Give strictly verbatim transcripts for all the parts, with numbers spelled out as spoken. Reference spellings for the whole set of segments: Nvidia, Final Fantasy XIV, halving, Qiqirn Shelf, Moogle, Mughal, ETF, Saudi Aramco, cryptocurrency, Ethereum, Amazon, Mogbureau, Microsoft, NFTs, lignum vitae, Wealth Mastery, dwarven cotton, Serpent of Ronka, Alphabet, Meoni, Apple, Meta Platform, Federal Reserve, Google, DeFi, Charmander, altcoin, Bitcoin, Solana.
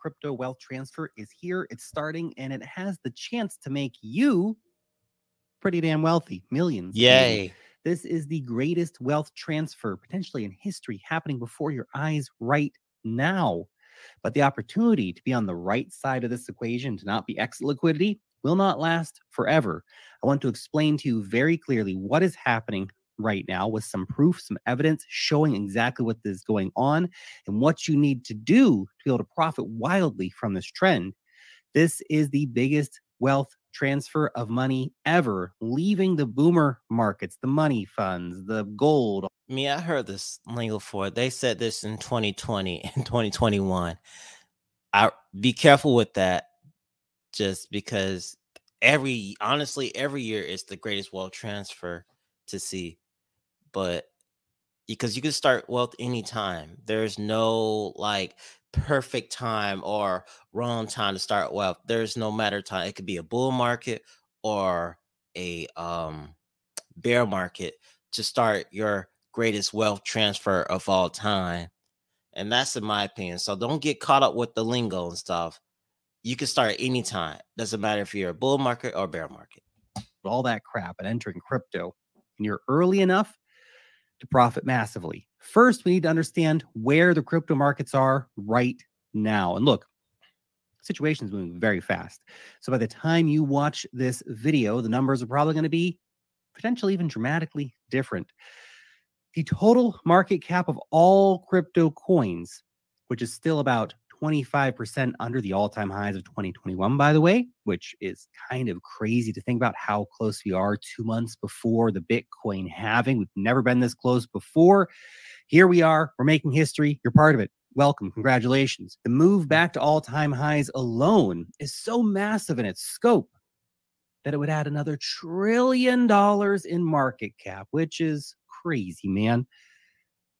crypto wealth transfer is here. It's starting, and it has the chance to make you pretty damn wealthy. Millions. Yay. Millions. This is the greatest wealth transfer potentially in history, happening before your eyes right now. But the opportunity to be on the right side of this equation, to not be exit liquidity, will not last forever. I want to explain to you very clearly what is happening right now with some proof, some evidence showing exactly what is going on and what you need to do to be able to profit wildly from this trend. This is the biggest wealth transfer of money ever, leaving the boomer markets, the money funds, the gold. I mean, I heard this lingo for it. They said this in twenty twenty and twenty twenty-one. I be careful with that, just because every honestly every year is the greatest wealth transfer to see. But because you can start wealth anytime. There's no like perfect time or wrong time to start wealth. There's no matter time. It could be a bull market or a um, bear market to start your greatest wealth transfer of all time. And that's in my opinion. So don't get caught up with the lingo and stuff. You can start anytime. Doesn't matter if you're a bull market or bear market. All that crap and entering crypto, and you're early enough to profit massively. First, we need to understand where the crypto markets are right now. And look, the situation is moving very fast. So by the time you watch this video, the numbers are probably going to be potentially even dramatically different. The total market cap of all crypto coins, which is still about twenty-five percent under the all-time highs of twenty twenty-one, by the way, which is kind of crazy to think about how close we are two months before the Bitcoin halving. We've never been this close before. Here we are. We're making history. You're part of it. Welcome. Congratulations. The move back to all-time highs alone is so massive in its scope that it would add another trillion dollars in market cap, which is crazy, man.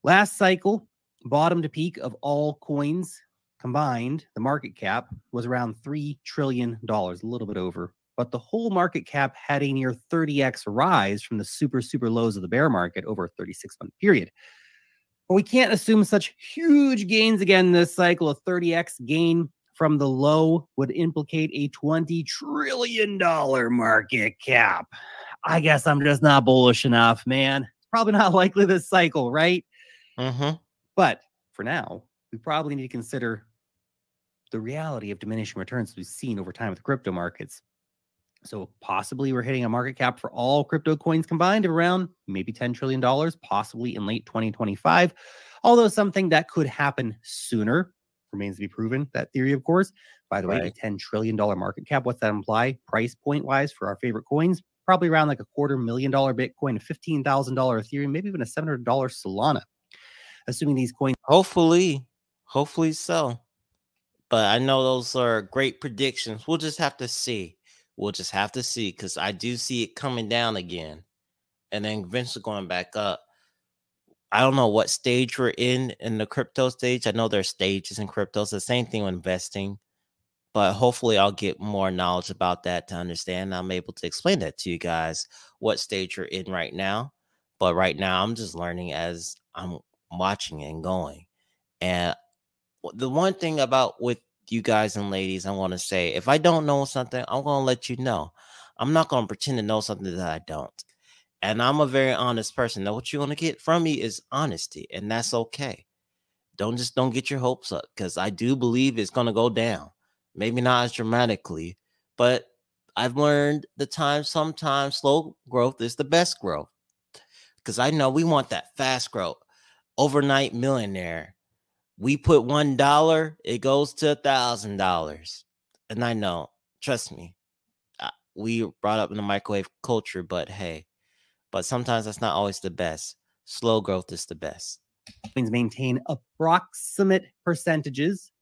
Last cycle, bottom to peak of all coins combined, the market cap was around three trillion dollars, a little bit over. But the whole market cap had a near thirty X rise from the super, super lows of the bear market over a thirty-six month period. But we can't assume such huge gains again this cycle. A thirty X gain from the low would implicate a twenty trillion dollars market cap. I guess I'm just not bullish enough, man. It's probably not likely this cycle, right? Mm-hmm. But for now, we probably need to consider the reality of diminishing returns we've seen over time with the crypto markets. So possibly we're hitting a market cap for all crypto coins combined of around maybe ten trillion dollars, possibly in late twenty twenty-five. Although something that could happen sooner remains to be proven, that theory, of course. By the right. way, a ten trillion dollars market cap, what's that imply price point wise for our favorite coins? Probably around like a quarter million dollar Bitcoin, a fifteen thousand dollar Ethereum, maybe even a seven hundred dollar Solana. Assuming these coins... Hopefully... Hopefully so. But I know those are great predictions. We'll just have to see. We'll just have to see, because I do see it coming down again and then eventually going back up. I don't know what stage we're in in the crypto stage. I know there are stages in crypto. It's the same thing with investing. But hopefully I'll get more knowledge about that to understand. I'm able to explain that to you guys, what stage you're in right now. But right now I'm just learning as I'm watching and going. And the one thing about with you guys and ladies, I want to say, if I don't know something, I'm going to let you know. I'm not going to pretend to know something that I don't. And I'm a very honest person. Now, what you're going to get from me is honesty, and that's okay. Don't just don't get your hopes up, because I do believe it's going to go down. Maybe not as dramatically, but I've learned the time sometimes slow growth is the best growth, because I know we want that fast growth. Overnight millionaire. We put one dollar, it goes to a thousand dollars. And I know, trust me, we brought up in the microwave culture, but hey, but sometimes that's not always the best. Slow growth is the best. Coins maintain approximate percentages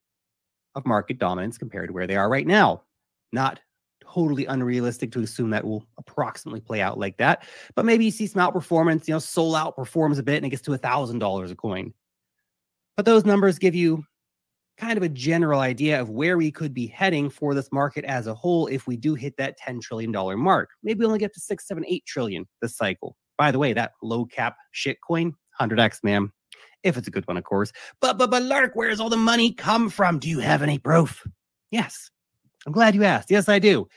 of market dominance compared to where they are right now. Not totally unrealistic to assume that will approximately play out like that, but maybe you see some outperformance. You know, Sol outperforms a bit and it gets to a thousand dollars a coin. But those numbers give you kind of a general idea of where we could be heading for this market as a whole if we do hit that ten trillion dollar mark. Maybe we only get to six, seven, eight trillion this cycle. By the way, that low cap shitcoin, one hundred X, man. if it's a good one, of course. But, but, but Lark, where's all the money come from? Do you have any proof? Yes. I'm glad you asked. Yes, I do.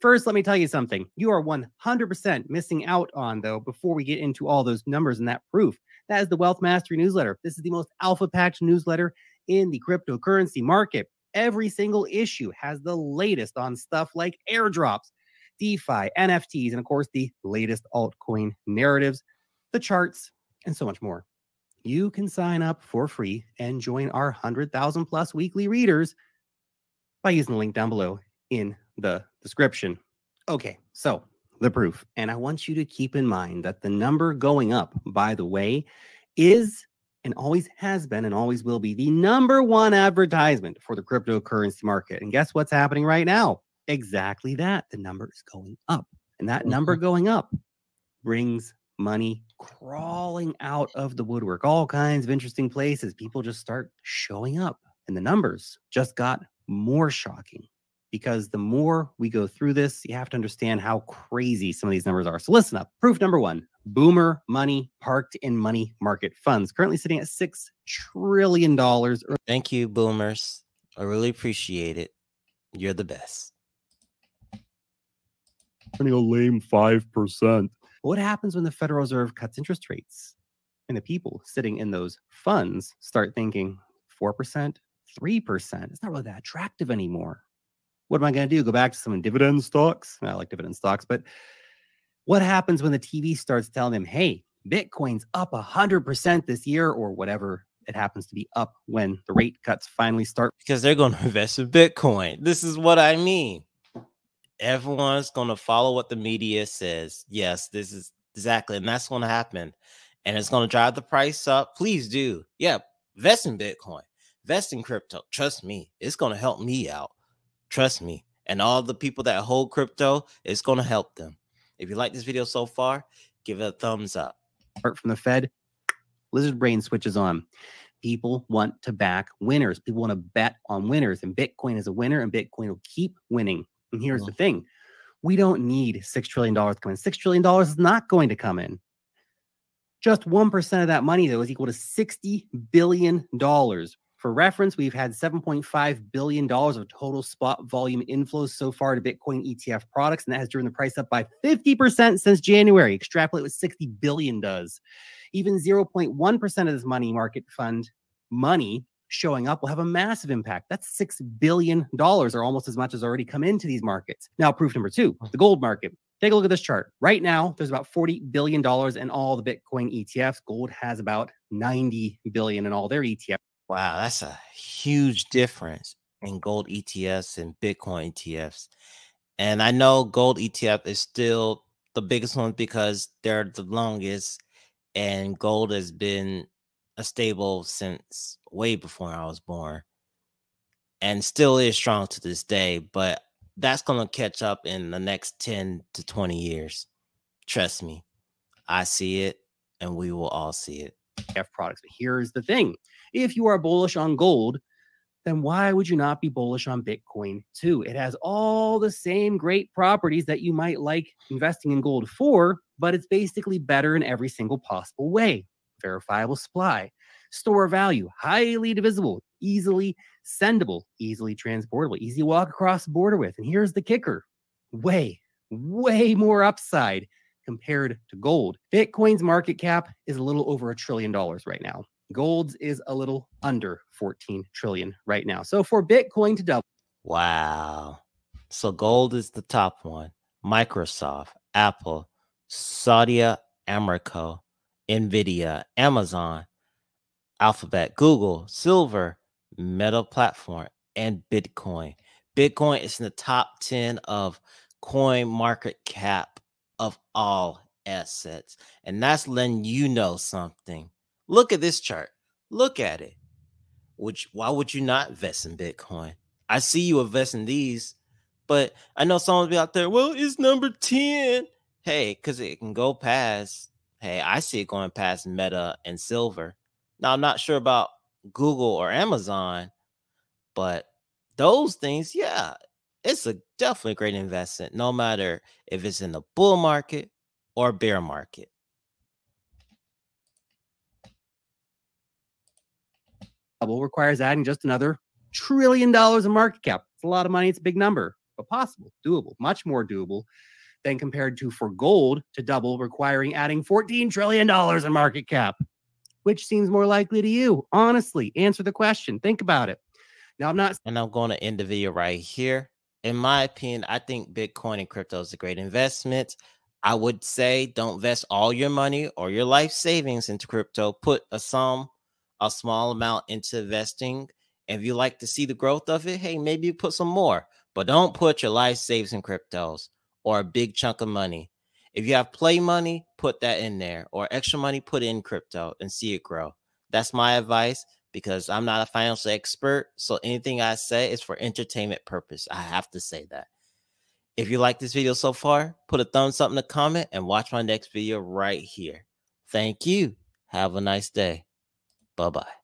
First, let me tell you something you are one hundred percent missing out on, though, before we get into all those numbers and that proof. That is the Wealth Mastery newsletter. This is the most alpha-packed newsletter in the cryptocurrency market. Every single issue has the latest on stuff like airdrops, DeFi, N F Ts, and of course, the latest altcoin narratives, the charts, and so much more. You can sign up for free and join our one hundred thousand plus weekly readers by using the link down below in the description. Okay, so the proof. And I want you to keep in mind that the number going up, by the way, is and always has been and always will be the number one advertisement for the cryptocurrency market. And guess what's happening right now? Exactly that. The number is going up. And that number going up brings money crawling out of the woodwork, all kinds of interesting places. People just start showing up. And the numbers just got more shocking because the more we go through this, you have to understand how crazy some of these numbers are. So listen up. Proof number one. Boomer money parked in money market funds, currently sitting at six trillion dollars. Thank you, boomers. I really appreciate it. You're the best. A lame five percent. What happens when the Federal Reserve cuts interest rates and the people sitting in those funds start thinking four percent, three percent? It's not really that attractive anymore. What am I going to do? Go back to some dividend stocks? I like dividend stocks, but what happens when the T V starts telling them, hey, Bitcoin's up one hundred percent this year or whatever it happens to be up when the rate cuts finally start? Because they're going to invest in Bitcoin. This is what I mean. Everyone's going to follow what the media says. Yes, this is exactly. And that's going to happen. And it's going to drive the price up. Please do. Yeah, invest in Bitcoin. Invest in crypto. Trust me. It's going to help me out. Trust me. And all the people that hold crypto, it's going to help them. If you like this video so far, give it a thumbs up. Apart from the Fed, lizard brain switches on. People want to back winners. People want to bet on winners. And Bitcoin is a winner, and Bitcoin will keep winning. And here's the thing. We don't need six trillion dollars to come in. six trillion dollars is not going to come in. Just one percent of that money, though, is equal to sixty billion dollars. For reference, we've had seven point five billion dollars of total spot volume inflows so far to Bitcoin E T F products, and that has driven the price up by fifty percent since January. Extrapolate what sixty billion dollars does. Even zero point one percent of this money market fund money showing up will have a massive impact. That's six billion dollars, or almost as much as already come into these markets. Now, proof number two, the gold market. Take a look at this chart. Right now, there's about forty billion dollars in all the Bitcoin E T Fs. Gold has about ninety billion dollars in all their E T Fs. Wow, that's a huge difference in gold E T Fs and Bitcoin E T Fs. And I know gold E T F is still the biggest one because they're the longest, and gold has been a stable since way before I was born and still is strong to this day, but that's going to catch up in the next ten to twenty years. Trust me, I see it and we will all see it. F products. But here's the thing. If you are bullish on gold, then why would you not be bullish on Bitcoin too? It has all the same great properties that you might like investing in gold for, but it's basically better in every single possible way. Verifiable supply, store value, highly divisible, easily sendable, easily transportable, easy walk across the border with. And here's the kicker. Way, way more upside compared to gold. Bitcoin's market cap is a little over a trillion dollars right now. Gold's is a little under fourteen trillion right now. So for Bitcoin to double. Wow. So gold is the top one. Microsoft, Apple, Saudi Aramco, Nvidia, Amazon, Alphabet, Google, silver, Meta Platform, and Bitcoin. Bitcoin is in the top ten of coin market cap of all assets. And that's letting you know something. Look at this chart. Look at it. Which, why would you not invest in Bitcoin? I see you invest in these, but I know someone will be out there, well, it's number ten. Hey, because it can go past. Hey, I see it going past Meta and silver. Now, I'm not sure about Google or Amazon, but those things, yeah, it's a definitely great investment, no matter if it's in the bull market or bear market. double requires adding just another trillion dollars in market cap. It's a lot of money. It's a big number, but possible, doable, much more doable than compared to for gold to double requiring adding fourteen trillion dollars in market cap. Which seems more likely to you? Honestly, answer the question. Think about it. Now, I'm not. And I'm going to end the video right here. In my opinion, I think Bitcoin and crypto is a great investment. I would say don't invest all your money or your life savings into crypto. Put a sum, a small amount into investing. If you like to see the growth of it, hey, maybe you put some more. But don't put your life savings in cryptos or a big chunk of money. If you have play money, put that in there, or extra money, put in crypto and see it grow. That's my advice, because I'm not a financial expert. So anything I say is for entertainment purpose. I have to say that. If you like this video so far, put a thumbs up in the comment and watch my next video right here. Thank you. Have a nice day. Bye-bye.